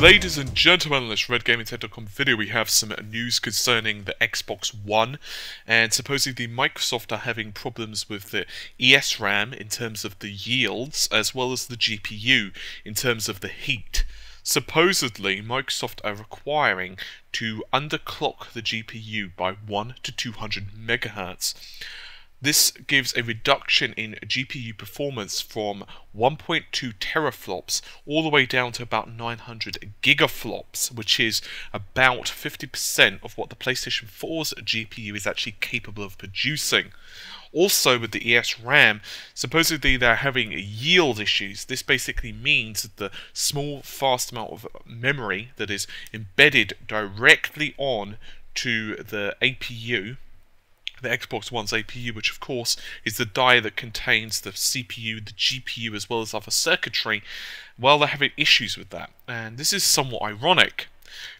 Ladies and gentlemen, on this RedGamingTech.com video we have some news concerning the Xbox One, and supposedly Microsoft are having problems with the ESRAM in terms of the yields, as well as the GPU in terms of the heat. Supposedly, Microsoft are requiring to underclock the GPU by 1 to 200 megahertz. This gives a reduction in GPU performance from 1.2 teraflops all the way down to about 900 gigaflops, which is about 50% of what the PlayStation 4's GPU is actually capable of producing. Also, with the ESRAM, supposedly they're having yield issues. This basically means that the small, fast amount of memory that is embedded directly on to the APU, the Xbox One's APU, which of course is the die that contains the CPU, the GPU, as well as other circuitry, well, they're having issues with that. And this is somewhat ironic,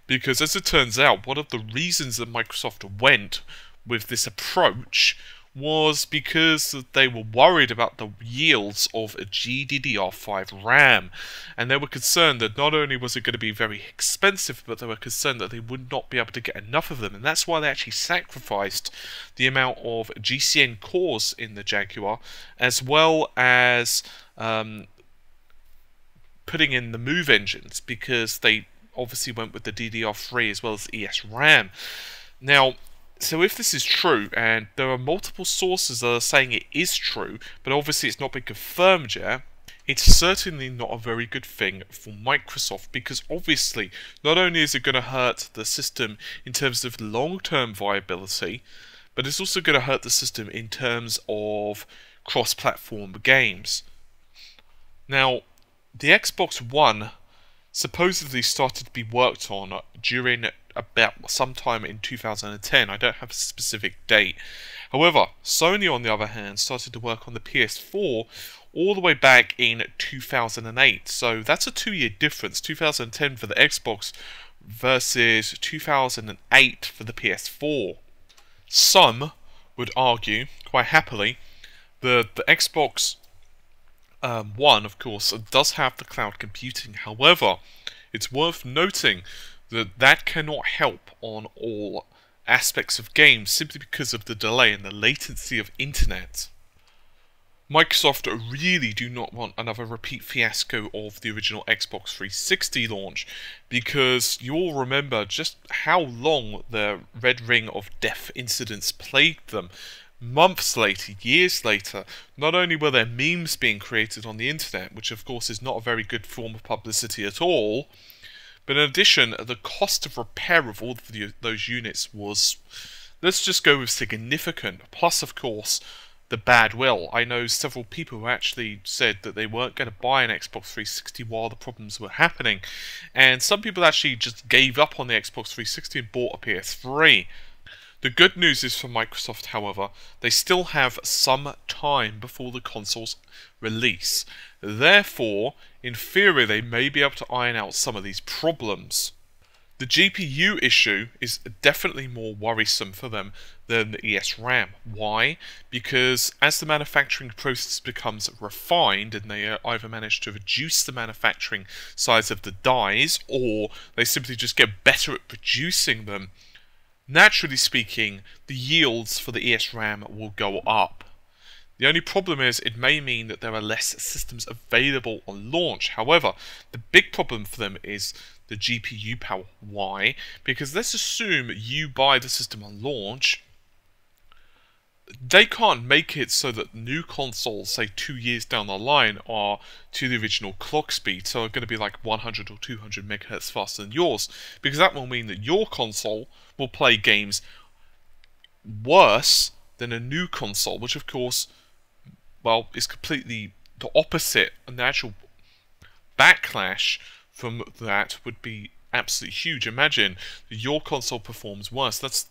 because as it turns out, one of the reasons that Microsoft went with this approach was because they were worried about the yields of GDDR5 RAM, and they were concerned that not only was it going to be very expensive, but they were concerned that they would not be able to get enough of them, and that's why they actually sacrificed the amount of GCN cores in the Jaguar, as well as putting in the move engines, because they obviously went with the DDR3 as well as ESRAM. Now, so if this is true, and there are multiple sources that are saying it is true, but obviously it's not been confirmed yet, it's certainly not a very good thing for Microsoft, because obviously not only is it going to hurt the system in terms of long-term viability, but it's also going to hurt the system in terms of cross-platform games. Now, the Xbox One supposedly started to be worked on during about sometime in 2010. I don't have a specific date. However, Sony, on the other hand, started to work on the PS4 all the way back in 2008. So that's a 2-year difference, 2010 for the Xbox versus 2008 for the PS4. Some would argue, quite happily, that the Xbox One, of course, does have the cloud computing. However, it's worth noting that cannot help on all aspects of games, simply because of the delay and the latency of internet. Microsoft really do not want another repeat fiasco of the original Xbox 360 launch, because you'll remember just how long the Red Ring of Death incidents plagued them. Months later, years later, not only were there memes being created on the internet, which of course is not a very good form of publicity at all, but in addition, the cost of repair of all of those units was, let's just go with significant, plus of course the bad will. I know several people who actually said that they weren't going to buy an Xbox 360 while the problems were happening, and some people actually just gave up on the Xbox 360 and bought a PS3. The good news is for Microsoft, however, they still have some time before the console's release. Therefore, in theory, they may be able to iron out some of these problems. The GPU issue is definitely more worrisome for them than the ESRAM. Why? Because as the manufacturing process becomes refined, and they either manage to reduce the manufacturing size of the dies, or they simply just get better at producing them, naturally speaking, the yields for the ESRAM will go up. The only problem is it may mean that there are less systems available on launch. However, the big problem for them is the GPU power. Why? Because let's assume you buy the system on launch. They can't make it so that new consoles, say 2 years down the line, are to the original clock speed, so are going to be like 100 or 200 megahertz faster than yours, because that will mean that your console will play games worse than a new console, which of course, well, is completely the opposite, and the actual backlash from that would be absolutely huge. Imagine your console performs worse. That's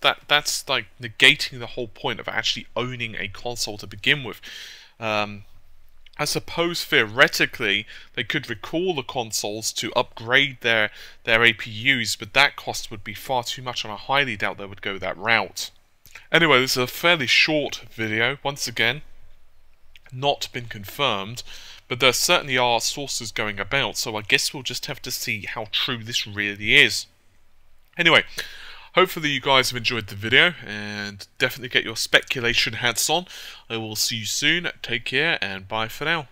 like negating the whole point of actually owning a console to begin with. I suppose theoretically they could recall the consoles to upgrade their APUs, but that cost would be far too much, and I highly doubt they would go that route. Anyway, this is a fairly short video. Once again, not been confirmed, But there certainly are sources going about, so I guess we'll just have to see how true this really is. Anyway, hopefully you guys have enjoyed the video, and definitely get your speculation hats on. I will see you soon. Take care, and bye for now.